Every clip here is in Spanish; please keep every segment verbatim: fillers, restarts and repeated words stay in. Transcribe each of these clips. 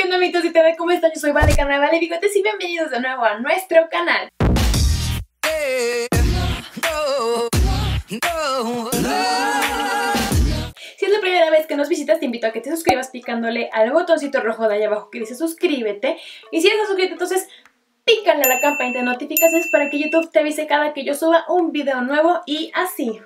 ¿Qué onda, amiguitos y T V? ¿Cómo están? Yo soy Vale, canal Vale Bigotes, y bienvenidos de nuevo a nuestro canal. Hey, no, no, no, no. Si es la primera vez que nos visitas, te invito a que te suscribas picándole al botoncito rojo de allá abajo que dice suscríbete. Y si estás suscrito, entonces pícale a la campanita de notificaciones para que YouTube te avise cada que yo suba un video nuevo y así.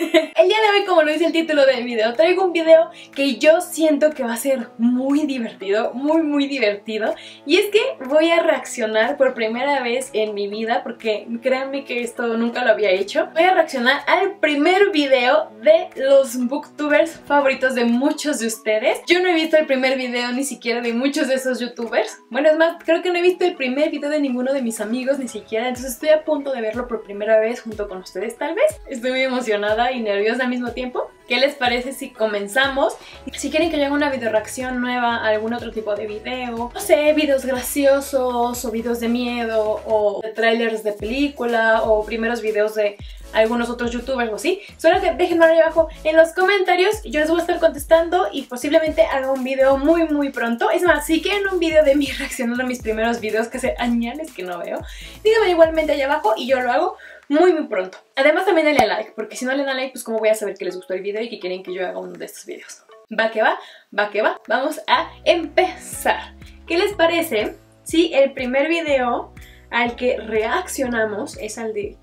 El día de hoy, como lo dice el título del video, traigo un video que yo siento que va a ser muy divertido, muy muy divertido. Y es que voy a reaccionar por primera vez en mi vida, porque créanme que esto nunca lo había hecho. Voy a reaccionar al primer video de los booktubers favoritos de muchos de ustedes. Yo no he visto el primer video ni siquiera de muchos de esos youtubers. Bueno, es más, creo que no he visto el primer video de ninguno de mis amigos ni siquiera. Entonces estoy a punto de verlo por primera vez junto con ustedes, tal vez. Estoy muy emocionada y nerviosa al mismo tiempo. ¿Qué les parece si comenzamos? Si quieren que yo haga una video reacción nueva a algún otro tipo de video, no sé, videos graciosos o videos de miedo o de trailers de película o primeros videos de algunos otros youtubers o así, solo que déjenme ahí abajo en los comentarios. Yo les voy a estar contestando y posiblemente haga un video muy muy pronto. Es más, si quieren un video de mí reaccionando a mis primeros videos que hace años que no veo, díganme igualmente allá abajo y yo lo hago muy muy pronto. Además, también denle a like, porque si no le dan like, pues cómo voy a saber que les gustó el video y que quieren que yo haga uno de estos videos. Va que va, va que va. Vamos a empezar. ¿Qué les parece si el primer video al que reaccionamos es al de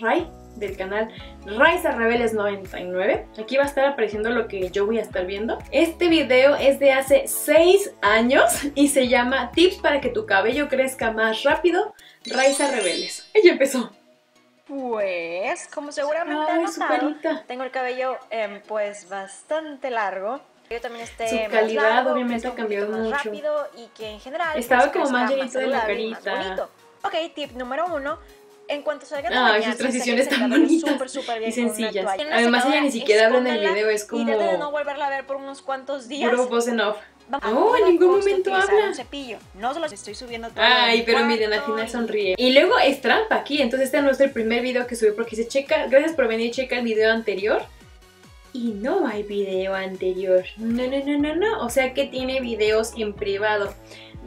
Rai, del canal Raiza Revelles noventa y nueve? Aquí va a estar apareciendo lo que yo voy a estar viendo. Este video es de hace seis años y se llama Tips para que tu cabello crezca más rápido, Raiza Revelles. Ella empezó. Pues, como seguramente han notado, tengo el cabello eh, pues bastante largo. Yo también esté su calidad más largo, obviamente ha cambiado mucho. Rápido y que en general estaba pues, como más llenito de la carita. Ok, tip número uno. En cuanto salgan ah, sus transiciones tan bonitas super, super bien y sencillas. Además, ella ni siquiera habla en el video, es como... Y de no volverla a ver por unos cuantos días. Puro voz en off. No, en ningún momento habla. Un cepillo. No se los estoy subiendo todo. Ay, pero miren, al final sonríe. Y luego es trampa aquí, entonces este no es el primer video que subí porque dice, checa, gracias por venir, checa el video anterior. Y no hay video anterior. No, no, no, no, no. O sea que tiene videos en privado.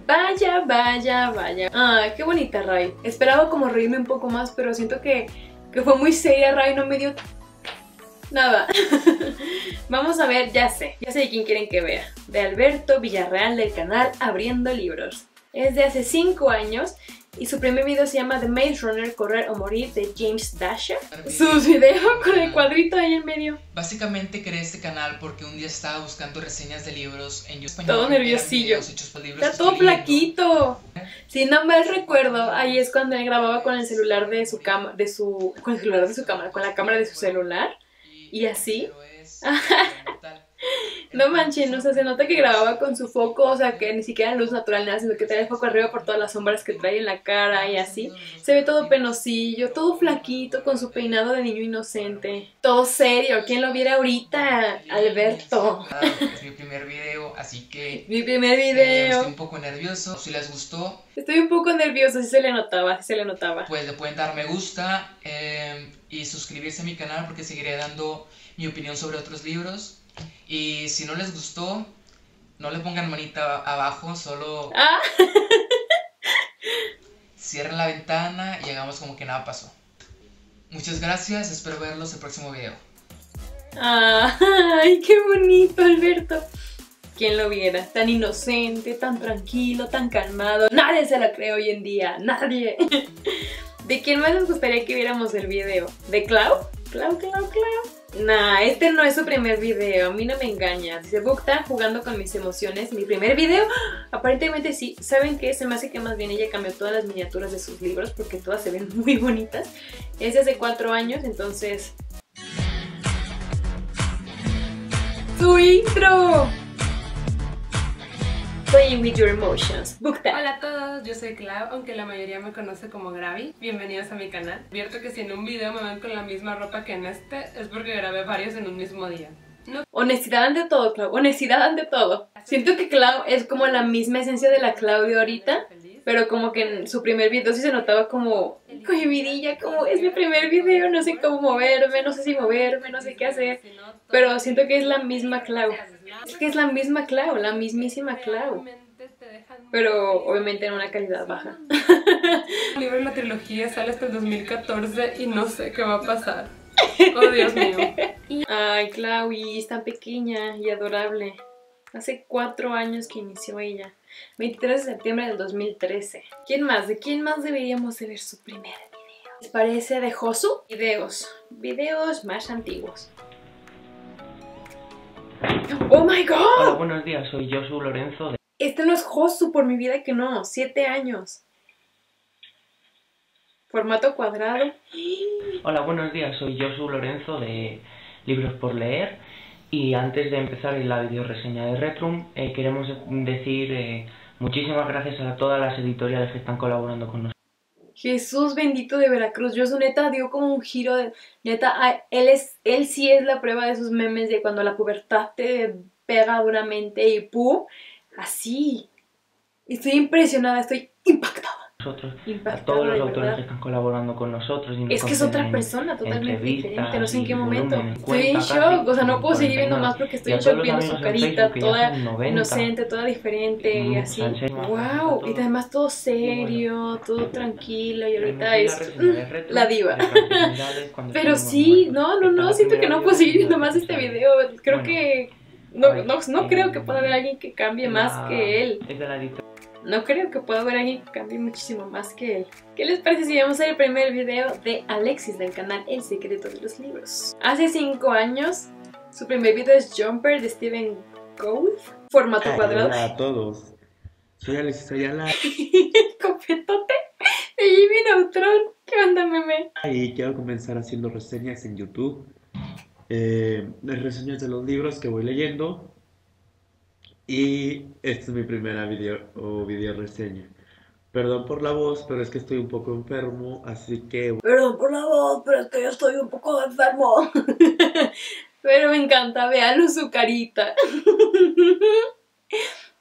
Vaya, vaya, vaya. Ay, qué bonita Rai. Esperaba como reírme un poco más, pero siento que, que fue muy seria Rai, no me dio nada. Vamos a ver, ya sé. Ya sé de quién quieren que vea. De Alberto Villarreal del canal Abriendo Libros. Es de hace cinco años y su primer video se llama The Maze Runner, Correr o Morir, de James Dashner. Su video con el cuadrito ahí en medio. Básicamente creé este canal porque un día estaba buscando reseñas de libros en YouTube. Todo nerviosillo. Está todo flaquito. Si no mal recuerdo, ahí es cuando él grababa con el celular de su cámara, de su, con el celular de su cámara, con la cámara de su celular y así. No manchen, o sea, se nota que grababa con su foco, o sea, que ni siquiera luz natural nada, sino que trae el foco arriba por todas las sombras que trae en la cara y así. Se ve todo penosillo, todo flaquito, con su peinado de niño inocente. Todo serio, ¿quién lo viera ahorita? Alberto. Es mi primer video, así que... Mi primer video. Eh, estoy un poco nervioso, si les gustó. Estoy un poco nervioso, sí se le notaba, sí se le notaba. Pues le pueden dar me gusta eh, y suscribirse a mi canal porque seguiré dando mi opinión sobre otros libros. Y si no les gustó, no le pongan manita abajo, solo ah. Cierren la ventana y hagamos como que nada pasó. Muchas gracias, espero verlos el próximo video. ¡Ay, qué bonito, Alberto! ¿Quién lo viera? Tan inocente, tan tranquilo, tan calmado. Nadie se la cree hoy en día, nadie. ¿De quién más les gustaría que viéramos el video? ¿De Clau? Clau, Clau, Clau. Nah, este no es su primer video, a mí no me engañas. Dice Bukta, jugando con mis emociones, mi primer video. ¡Ah! Aparentemente sí, ¿saben qué? Se me hace que más bien ella cambió todas las miniaturas de sus libros porque todas se ven muy bonitas. Es de hace cuatro años, entonces... ¡Su intro! Playing with your emotions. Bukta. Hola a todos, yo soy Clau, aunque la mayoría me conoce como Gravi. Bienvenidos a mi canal. Advierto que si en un video me ven con la misma ropa que en este, es porque grabé varios en un mismo día. No. Honestidad ante todo, Clau, honestidad ante todo. Siento que Clau es como la misma esencia de la Clau de ahorita, pero como que en su primer video sí se notaba como cohibidilla, como es mi primer video, no sé cómo moverme, no sé si moverme, no sé qué hacer, pero siento que es la misma Clau, es que es la misma Clau, la mismísima Clau, pero obviamente en una calidad baja. El libro de la trilogía sale hasta el dos mil catorce y no sé qué va a pasar. Oh, Dios mío. Ay, Clau, y es tan pequeña y adorable. Hace cuatro años que inició ella. veintitrés de septiembre del dos mil trece. ¿Quién más? ¿De quién más deberíamos de ver su primer video? ¿Les parece de Josu? Videos. Videos más antiguos. ¡Oh, my God! Hola, buenos días. Soy Josu Lorenzo. De... Este no es Josu, por mi vida que no. Siete años. Formato cuadrado. Hola, buenos días. Soy Josu Lorenzo de Libros por Leer. Y antes de empezar la videoreseña de Retrum, eh, queremos decir eh, muchísimas gracias a todas las editoriales que están colaborando con nosotros. Jesús bendito de Veracruz. Josu neta dio como un giro. De, neta, él, es, él sí es la prueba de esos memes de cuando la pubertad te pega duramente y ¡pum! Así. Estoy impresionada, estoy impactada. Nosotros, a todos los autores verdad. que están colaborando con nosotros. Y nos es que es otra persona totalmente diferente, no sé en qué momento. Volumen, estoy en shock, o sea, no puedo seguir viendo más porque estoy en shock viendo su carita, toda noventa, inocente, toda diferente y así. ¡Wow! Y además todo serio, todo tranquilo y ahorita es la diva. Pero sí, no, no, no, siento que no puedo seguir viendo más este video. Creo que... No, no, no creo que pueda haber alguien que cambie más que él. Es de la No creo que pueda haber alguien que cambie muchísimo más que él. ¿Qué les parece si vamos a ver el primer video de Alexis del canal El secreto de los libros? Hace cinco años, su primer video es Jumper de Steven Gould, formato Ay, cuadrado. Hola a todos, soy Alexis Ayala. El copetote de Jimmy Neutron, ¿qué onda, meme? Y quiero comenzar haciendo reseñas en YouTube, eh, reseñas de los libros que voy leyendo. Y esta es mi primera video o video reseña. Perdón por la voz, pero es que estoy un poco enfermo, así que... Perdón por la voz, pero es que yo estoy un poco enfermo. Pero me encanta, véanlo su carita.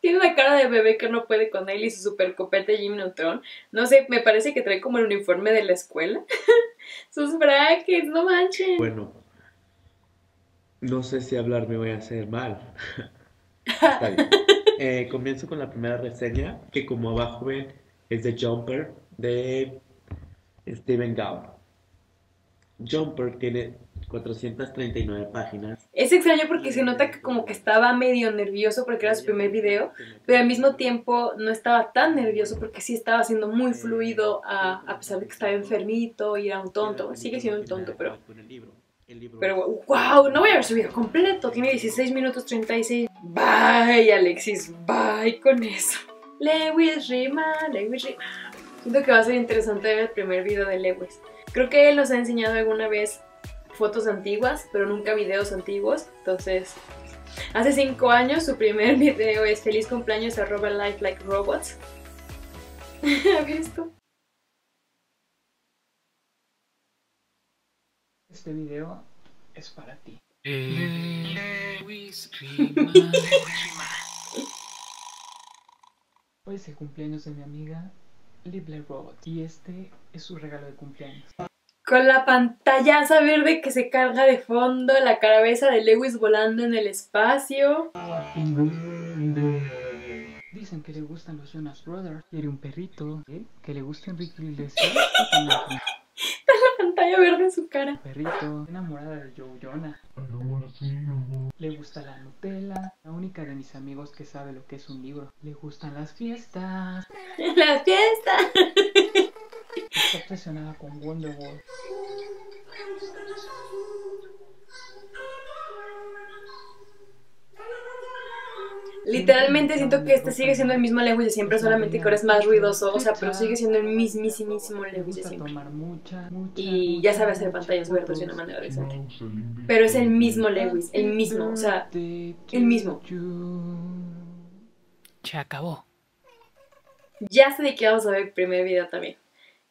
Tiene la cara de bebé que no puede con él y su super copete Jim Neutron. No sé, me parece que trae como el uniforme de la escuela. Sus brackets, no manchen. Bueno, no sé si hablar me voy a hacer mal. Está bien. Eh, comienzo con la primera reseña, que como abajo ven es de Jumper de Steven Gould. Jumper tiene cuatrocientas treinta y nueve páginas. Es extraño porque se nota que como que estaba medio nervioso porque era su primer video, pero al mismo tiempo no estaba tan nervioso porque sí estaba siendo muy fluido a, a pesar de que estaba enfermito y era un tonto. Sigue siendo un tonto, pero... Pero wow, no voy a ver su video completo. Tiene dieciséis minutos treinta y seis. Bye, Alexis, bye con eso. Lewis Rima, Lewis Rima. Siento que va a ser interesante ver el primer video de Lewis. Creo que él nos ha enseñado alguna vez fotos antiguas, pero nunca videos antiguos. Entonces, hace cinco años su primer video es feliz cumpleaños arroba Life Like Robots. ¿Ha visto? Este video es para ti. Hoy es el cumpleaños de mi amiga Libby Robot y este es su regalo de cumpleaños. Con la pantallaza verde que se carga de fondo, la cabeza de Lewis volando en el espacio. Dicen que le gustan los Jonas Brothers. Quiere un perrito, ¿eh? Que le gusta Enrique Iglesias. Pantalla verde en su cara. Perrito, enamorada de Joe Jonas. Le gusta la Nutella. La única de mis amigos que sabe lo que es un libro. Le gustan las fiestas. ¡Las fiestas! Está obsesionada con Wonder Woman. Literalmente siento que este sigue siendo el mismo Lewis de siempre, solamente que ahora es más ruidoso, o sea, pero sigue siendo el mismísimo Lewis de siempre. Y ya sabe hacer pantallas verdes de una manera decente. Pero es el mismo Lewis, el mismo, o sea, el mismo. Se acabó. Ya sé de qué vamos a ver el primer video también.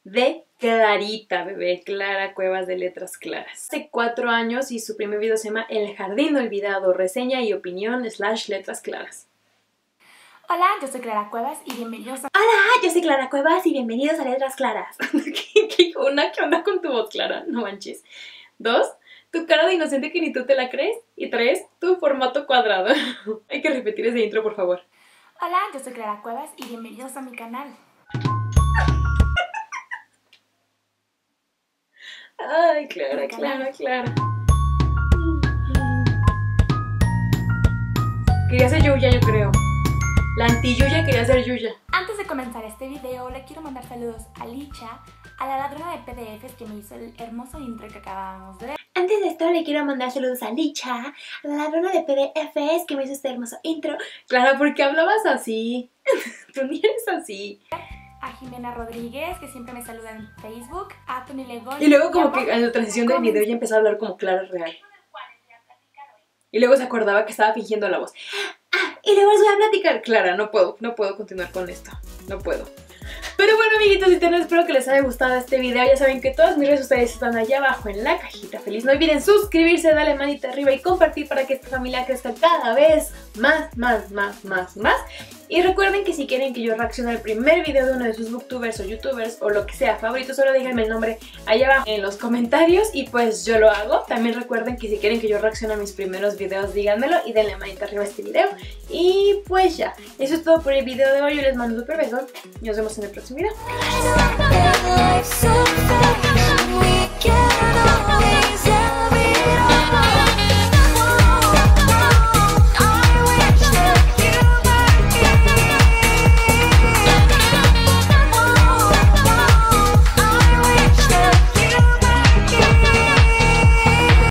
De Clarita, bebé, Clara Cuevas de Letras Claras. Hace cuatro años y su primer video se llama El Jardín Olvidado, reseña y opinión slash Letras Claras. Hola, yo soy Clara Cuevas y bienvenidos a... Hola, yo soy Clara Cuevas y bienvenidos a Letras Claras. ¿Qué, qué, una, ¿Qué onda con tu voz, Clara? No manches. Dos, tu cara de inocente que ni tú te la crees. Y tres, tu formato cuadrado. Hay que repetir ese intro, por favor. Hola, yo soy Clara Cuevas y bienvenidos a mi canal. Ay, Clara, Clara, Clara. Quería ser Yuya, yo creo. La anti-Yuya quería ser Yuya. Antes de comenzar este video, le quiero mandar saludos a Licha, a la ladrona de P D Fs que me hizo el hermoso intro que acabábamos de ver. Antes de esto, le quiero mandar saludos a Licha, a la ladrona de P D Fs que me hizo este hermoso intro. Claro, porque hablabas así. Tú ni eres así. A Jimena Rodríguez, que siempre me saluda en Facebook. A Tony Legón. Y luego como que en la transición del video ya empezó a hablar como Clara Real. Y luego se acordaba que estaba fingiendo la voz. Y luego os voy a platicar. Clara, no puedo, no puedo continuar con esto. No puedo. Pero bueno, amiguitos y tenos, espero que les haya gustado este video. Ya saben que todas mis redes sociales están allá abajo en la cajita feliz. No olviden suscribirse, darle manita arriba y compartir para que esta familia crezca cada vez más, más, más, más, más. Y recuerden que si quieren que yo reaccione al primer video de uno de sus booktubers o youtubers o lo que sea favorito, solo déjenme el nombre allá abajo en los comentarios y pues yo lo hago. También recuerden que si quieren que yo reaccione a mis primeros videos, díganmelo y denle manita arriba a este video. Y pues ya, eso es todo por el video de hoy. Yo les mando un super beso y nos vemos en el próximo video.